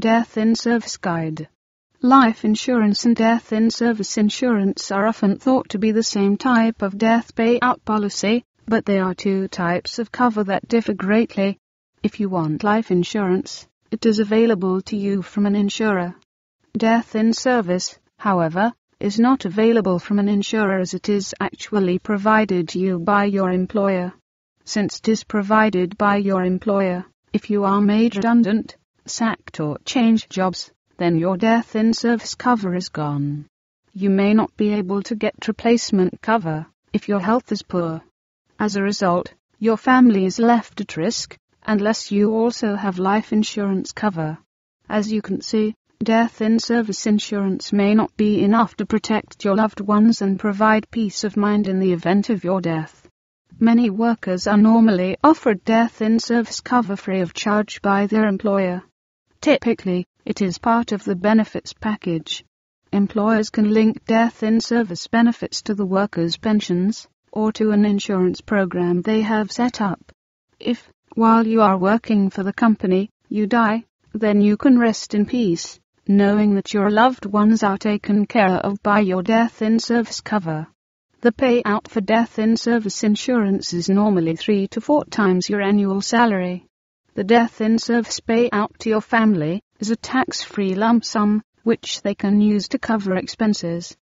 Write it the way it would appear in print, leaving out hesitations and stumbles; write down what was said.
Death in Service Guide. Life insurance and death in service insurance are often thought to be the same type of death payout policy, but they are two types of cover that differ greatly. If you want life insurance, it is available to you from an insurer. Death in service, however, is not available from an insurer, as it is actually provided to you by your employer. Since it is provided by your employer, if you are made redundant, sacked or change jobs, then your death in service cover is gone. You may not be able to get replacement cover if your health is poor. As a result, your family is left at risk, unless you also have life insurance cover. As you can see, death in service insurance may not be enough to protect your loved ones and provide peace of mind in the event of your death. Many workers are normally offered death in service cover free of charge by their employer. Typically, it is part of the benefits package. Employers can link death in service benefits to the workers' pensions, or to an insurance program they have set up. If, while you are working for the company, you die, then you can rest in peace, knowing that your loved ones are taken care of by your death in service cover. The payout for death in service insurance is normally 3 to 4 times your annual salary. The death in service payout to your family is a tax-free lump sum, which they can use to cover expenses,